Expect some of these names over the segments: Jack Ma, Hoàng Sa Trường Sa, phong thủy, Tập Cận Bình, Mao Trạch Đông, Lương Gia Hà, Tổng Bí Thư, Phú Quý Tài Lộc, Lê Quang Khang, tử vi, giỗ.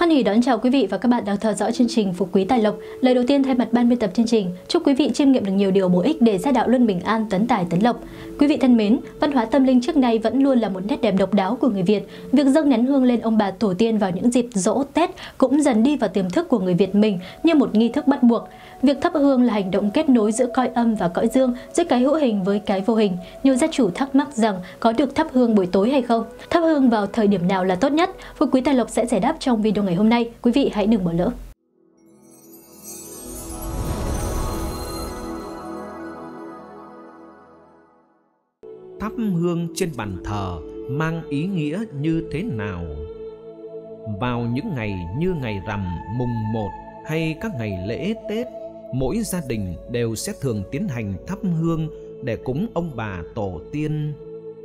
Hoan hỉ đón chào quý vị và các bạn đang theo dõi chương trình Phú Quý Tài Lộc. Lời đầu tiên thay mặt ban biên tập chương trình, chúc quý vị chiêm nghiệm được nhiều điều bổ ích để gia đạo luôn bình an, tấn tài tấn lộc. Quý vị thân mến, văn hóa tâm linh trước nay vẫn luôn là một nét đẹp độc đáo của người Việt. Việc dâng nén hương lên ông bà tổ tiên vào những dịp dỗ Tết cũng dần đi vào tiềm thức của người Việt mình như một nghi thức bắt buộc. Việc thắp hương là hành động kết nối giữa cõi âm và cõi dương, giữa cái hữu hình với cái vô hình. Nhiều gia chủ thắc mắc rằng có được thắp hương buổi tối hay không? Thắp hương vào thời điểm nào là tốt nhất? Phú Quý Tài Lộc sẽ giải đáp trong video ngày hôm nay. Quý vị hãy đừng bỏ lỡ. Thắp hương trên bàn thờ mang ý nghĩa như thế nào? Vào những ngày như ngày rằm, mùng 1 hay các ngày lễ Tết, mỗi gia đình đều sẽ thường tiến hành thắp hương để cúng ông bà tổ tiên.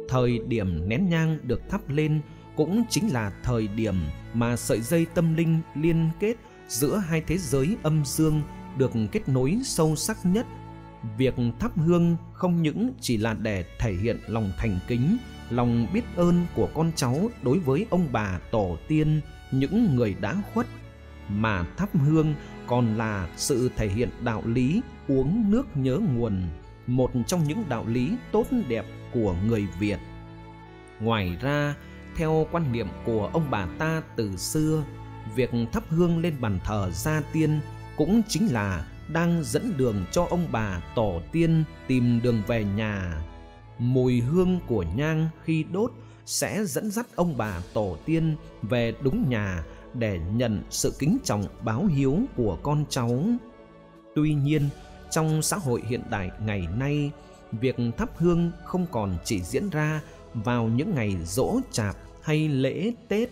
Thời điểm nén nhang được thắp lên cũng chính là thời điểm mà sợi dây tâm linh liên kết giữa hai thế giới âm dương được kết nối sâu sắc nhất. Việc thắp hương không những chỉ là để thể hiện lòng thành kính, lòng biết ơn của con cháu đối với ông bà tổ tiên, những người đã khuất, mà thắp hương còn là sự thể hiện đạo lý uống nước nhớ nguồn, một trong những đạo lý tốt đẹp của người Việt. Ngoài ra, theo quan niệm của ông bà ta từ xưa, việc thắp hương lên bàn thờ gia tiên cũng chính là đang dẫn đường cho ông bà tổ tiên tìm đường về nhà. Mùi hương của nhang khi đốt sẽ dẫn dắt ông bà tổ tiên về đúng nhà để nhận sự kính trọng báo hiếu của con cháu. Tuy nhiên, trong xã hội hiện đại ngày nay, việc thắp hương không còn chỉ diễn ra vào những ngày giỗ chạp hay lễ Tết,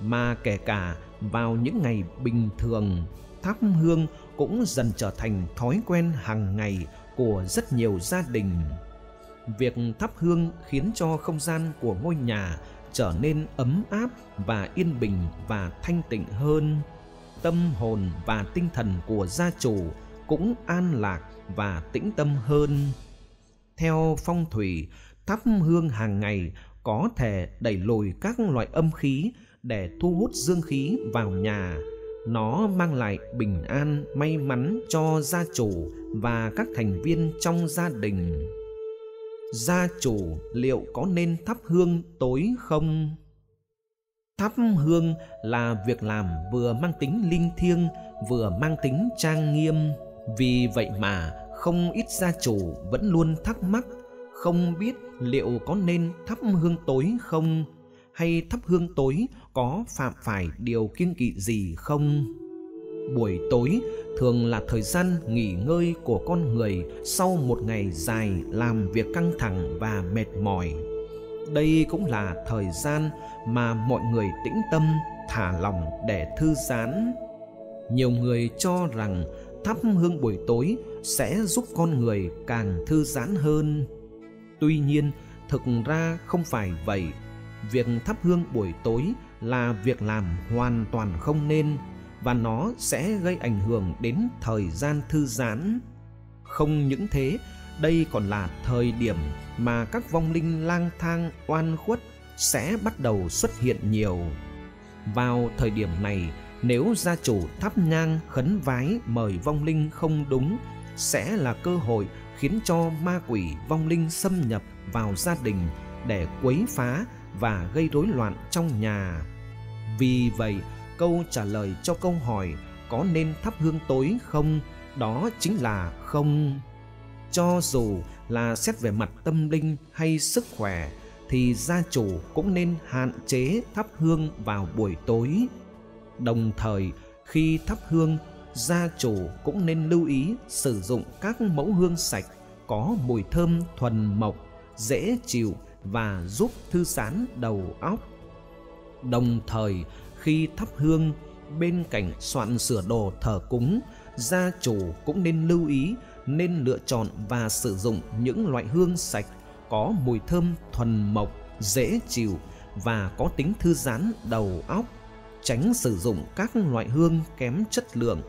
mà kể cả vào những ngày bình thường, thắp hương cũng dần trở thành thói quen hàng ngày của rất nhiều gia đình. Việc thắp hương khiến cho không gian của ngôi nhà trở nên ấm áp và yên bình và thanh tịnh hơn. Tâm hồn và tinh thần của gia chủ cũng an lạc và tĩnh tâm hơn. Theo phong thủy, thắp hương hàng ngày có thể đẩy lùi các loại âm khí để thu hút dương khí vào nhà. Nó mang lại bình an, may mắn cho gia chủ và các thành viên trong gia đình. Gia chủ liệu có nên thắp hương tối không? Thắp hương là việc làm vừa mang tính linh thiêng, vừa mang tính trang nghiêm. Vì vậy mà không ít gia chủ vẫn luôn thắc mắc, không biết liệu có nên thắp hương tối không? Hay thắp hương tối có phạm phải điều kiêng kỵ gì không? Buổi tối thường là thời gian nghỉ ngơi của con người sau một ngày dài làm việc căng thẳng và mệt mỏi. Đây cũng là thời gian mà mọi người tĩnh tâm, thả lòng để thư giãn. Nhiều người cho rằng thắp hương buổi tối sẽ giúp con người càng thư giãn hơn. Tuy nhiên, thực ra không phải vậy. Việc thắp hương buổi tối là việc làm hoàn toàn không nên, và nó sẽ gây ảnh hưởng đến thời gian thư giãn. Không những thế, đây còn là thời điểm mà các vong linh lang thang oan khuất sẽ bắt đầu xuất hiện nhiều. Vào thời điểm này, nếu gia chủ thắp nhang khấn vái mời vong linh không đúng, sẽ là cơ hội khiến cho ma quỷ vong linh xâm nhập vào gia đình để quấy phá và gây rối loạn trong nhà. Vì vậy, câu trả lời cho câu hỏi có nên thắp hương tối không, đó chính là không. Cho dù là xét về mặt tâm linh hay sức khỏe, thì gia chủ cũng nên hạn chế thắp hương vào buổi tối. Đồng thời, khi thắp hương, gia chủ cũng nên lưu ý sử dụng các mẫu hương sạch, có mùi thơm thuần mộc, dễ chịu và giúp thư giãn đầu óc. Đồng thời, khi thắp hương, bên cạnh soạn sửa đồ thờ cúng, gia chủ cũng nên lưu ý nên lựa chọn và sử dụng những loại hương sạch, có mùi thơm thuần mộc, dễ chịu và có tính thư giãn đầu óc. Tránh sử dụng các loại hương kém chất lượng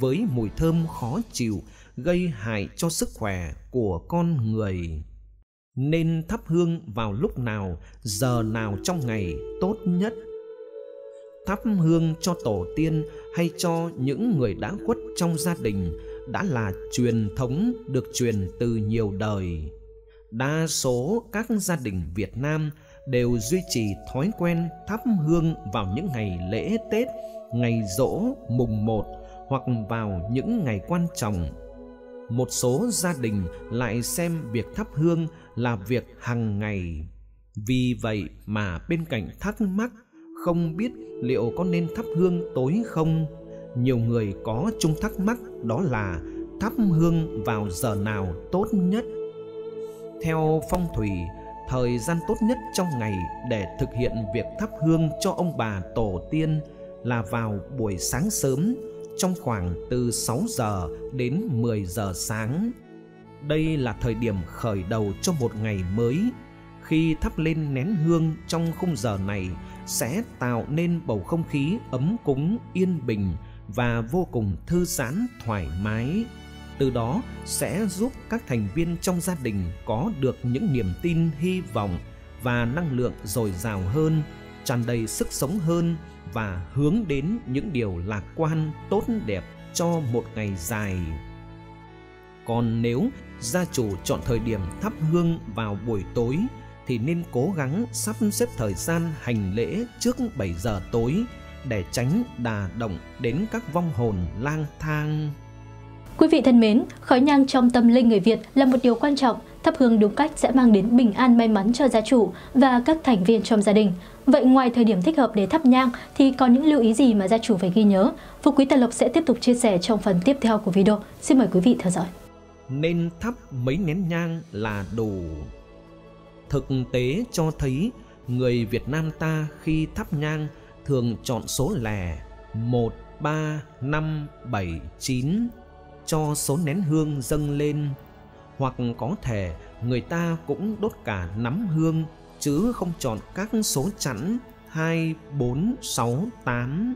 với mùi thơm khó chịu, gây hại cho sức khỏe của con người. Nên thắp hương vào lúc nào, giờ nào trong ngày tốt nhất? thắp hương cho tổ tiên hay cho những người đã khuất trong gia đình đã là truyền thống được truyền từ nhiều đời. Đa số các gia đình Việt Nam đều duy trì thói quen thắp hương vào những ngày lễ Tết, ngày giỗ, mùng 1 hoặc vào những ngày quan trọng. Một số gia đình lại xem việc thắp hương là việc hàng ngày. Vì vậy mà bên cạnh thắc mắc không biết liệu có nên thắp hương tối không, nhiều người có chung thắc mắc đó là thắp hương vào giờ nào tốt nhất. Theo phong thủy, thời gian tốt nhất trong ngày để thực hiện việc thắp hương cho ông bà tổ tiên là vào buổi sáng sớm, trong khoảng từ 6 giờ đến 10 giờ sáng. Đây là thời điểm khởi đầu cho một ngày mới. Khi thắp lên nén hương trong khung giờ này sẽ tạo nên bầu không khí ấm cúng, yên bình và vô cùng thư giãn, thoải mái. Từ đó sẽ giúp các thành viên trong gia đình có được những niềm tin, hy vọng và năng lượng dồi dào hơn, tràn đầy sức sống hơn và hướng đến những điều lạc quan, tốt đẹp cho một ngày dài. Còn nếu gia chủ chọn thời điểm thắp hương vào buổi tối thì nên cố gắng sắp xếp thời gian hành lễ trước 7 giờ tối để tránh đả động đến các vong hồn lang thang. Quý vị thân mến, khói nhang trong tâm linh người Việt là một điều quan trọng. Thắp hương đúng cách sẽ mang đến bình an, may mắn cho gia chủ và các thành viên trong gia đình. Vậy ngoài thời điểm thích hợp để thắp nhang thì có những lưu ý gì mà gia chủ phải ghi nhớ? Phú Quý Tài Lộc sẽ tiếp tục chia sẻ trong phần tiếp theo của video. Xin mời quý vị theo dõi. Nên thắp mấy nén nhang là đủ. Thực tế cho thấy người Việt Nam ta khi thắp nhang thường chọn số lẻ 1, 3, 5, 7, 9 cho số nén hương dâng lên, hoặc có thể người ta cũng đốt cả nắm hương chứ không chọn các số chẵn 2, 4, 6, 8.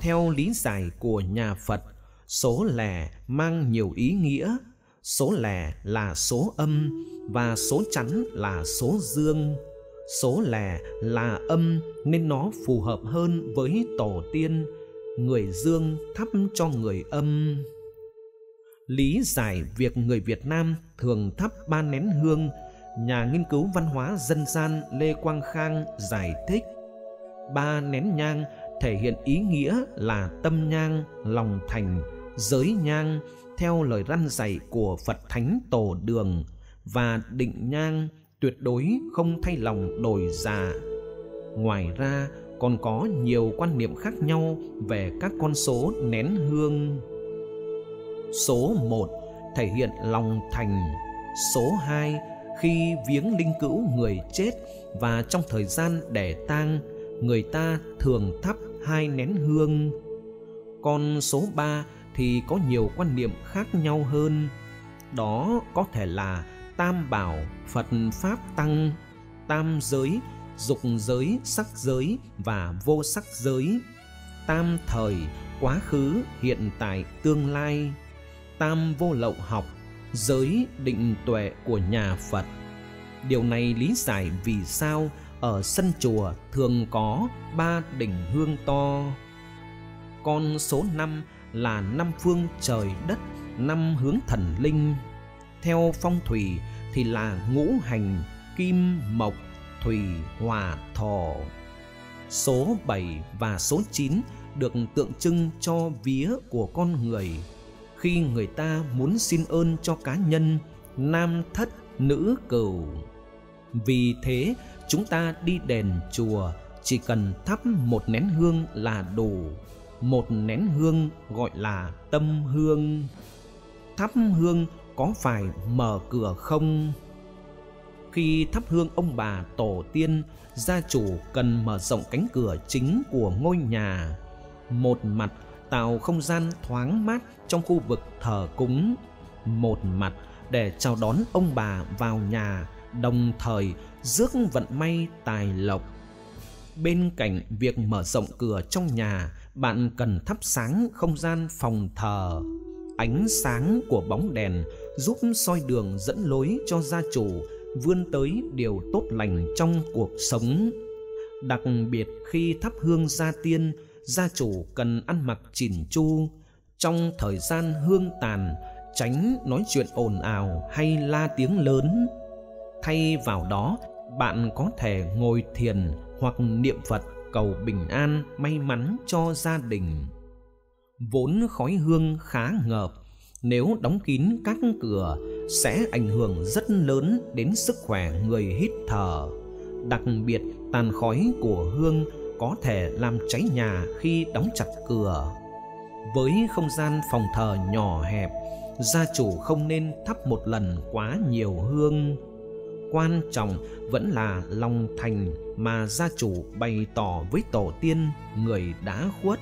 Theo lý giải của nhà Phật, số lẻ mang nhiều ý nghĩa. Số lẻ là số âm và số chẵn là số dương. Số lẻ là âm nên nó phù hợp hơn với tổ tiên, người dương thắp cho người âm. Lý giải việc người Việt Nam thường thắp 3 nén hương, nhà nghiên cứu văn hóa dân gian Lê Quang Khang giải thích: 3 nén nhang thể hiện ý nghĩa là tâm nhang, lòng thành, giới nhang theo lời răn dạy của Phật Thánh Tổ Đường, và định nhang tuyệt đối không thay lòng đổi dạ. Ngoài ra còn có nhiều quan niệm khác nhau về các con số nén hương. Số 1 thể hiện lòng thành. Số 2 khi viếng linh cữu người chết và trong thời gian để tang, người ta thường thắp 2 nén hương. Còn số 3 thì có nhiều quan niệm khác nhau hơn. Đó có thể là tam bảo Phật Pháp Tăng, tam giới, dục giới, sắc giới và vô sắc giới, tam thời, quá khứ, hiện tại, tương lai, tam vô lậu học, giới định tuệ của nhà Phật. Điều này lý giải vì sao ở sân chùa thường có 3 đỉnh hương to. Con số 5 là 5 phương trời đất, 5 hướng thần linh. Theo phong thủy thì là ngũ hành kim, mộc, thủy, hỏa, thổ. Số 7 và số 9 được tượng trưng cho vía của con người. Khi người ta muốn xin ơn cho cá nhân, nam thất, nữ cửu. Vì thế, chúng ta đi đền chùa chỉ cần thắp 1 nén hương là đủ. 1 nén hương gọi là tâm hương. Thắp hương có phải mở cửa không? Khi thắp hương ông bà tổ tiên, gia chủ cần mở rộng cánh cửa chính của ngôi nhà. Một mặt tạo không gian thoáng mát trong khu vực thờ cúng, một mặt để chào đón ông bà vào nhà, đồng thời rước vận may tài lộc. Bên cạnh việc mở rộng cửa trong nhà, bạn cần thắp sáng không gian phòng thờ. Ánh sáng của bóng đèn giúp soi đường dẫn lối cho gia chủ vươn tới điều tốt lành trong cuộc sống. Đặc biệt khi thắp hương gia tiên, gia chủ cần ăn mặc chỉn chu trong thời gian hương tàn, tránh nói chuyện ồn ào hay la tiếng lớn. Thay vào đó, bạn có thể ngồi thiền hoặc niệm Phật cầu bình an, may mắn cho gia đình. Vốn khói hương khá ngợp, nếu đóng kín các cửa sẽ ảnh hưởng rất lớn đến sức khỏe người hít thở. Đặc biệt, tàn khói của hương có thể làm cháy nhà khi đóng chặt cửa. Với không gian phòng thờ nhỏ hẹp, gia chủ không nên thắp một lần quá nhiều hương. Quan trọng vẫn là lòng thành mà gia chủ bày tỏ với tổ tiên, người đã khuất.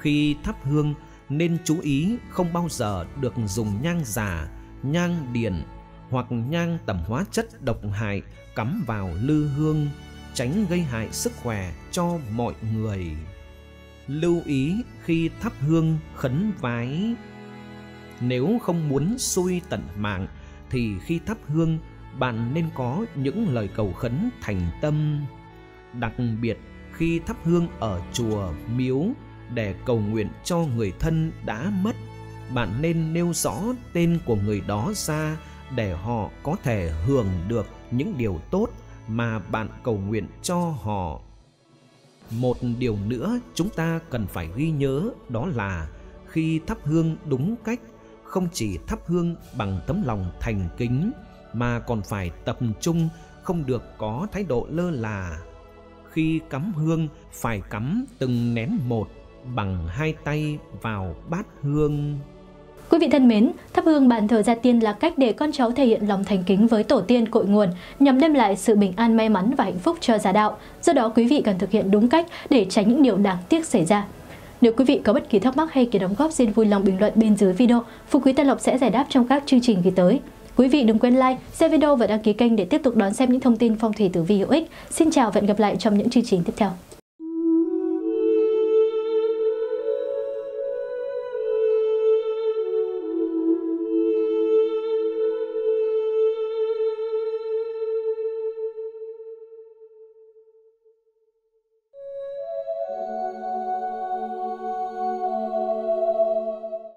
Khi thắp hương nên chú ý không bao giờ được dùng nhang giả, nhang điện hoặc nhang tẩm hóa chất độc hại cắm vào lư hương, tránh gây hại sức khỏe cho mọi người. Lưu ý khi thắp hương khấn vái. Nếu không muốn xui tận mạng thì khi thắp hương bạn nên có những lời cầu khấn thành tâm. Đặc biệt khi thắp hương ở chùa, miếu để cầu nguyện cho người thân đã mất, bạn nên nêu rõ tên của người đó ra để họ có thể hưởng được những điều tốt mà bạn cầu nguyện cho họ. Một điều nữa chúng ta cần phải ghi nhớ đó là khi thắp hương đúng cách, không chỉ thắp hương bằng tấm lòng thành kính mà còn phải tập trung, không được có thái độ lơ là. Khi cắm hương phải cắm từng nén một bằng hai tay vào bát hương. Quý vị thân mến, thắp hương bàn thờ gia tiên là cách để con cháu thể hiện lòng thành kính với tổ tiên cội nguồn nhằm đem lại sự bình an, may mắn và hạnh phúc cho gia đạo. Do đó quý vị cần thực hiện đúng cách để tránh những điều đáng tiếc xảy ra. Nếu quý vị có bất kỳ thắc mắc hay kiến đóng góp, xin vui lòng bình luận bên dưới video. Phú Quý Tài Lộc sẽ giải đáp trong các chương trình kỳ tới. Quý vị đừng quên like, share video và đăng ký kênh để tiếp tục đón xem những thông tin phong thủy tử vi hữu ích. Xin chào và hẹn gặp lại trong những chương trình tiếp theo.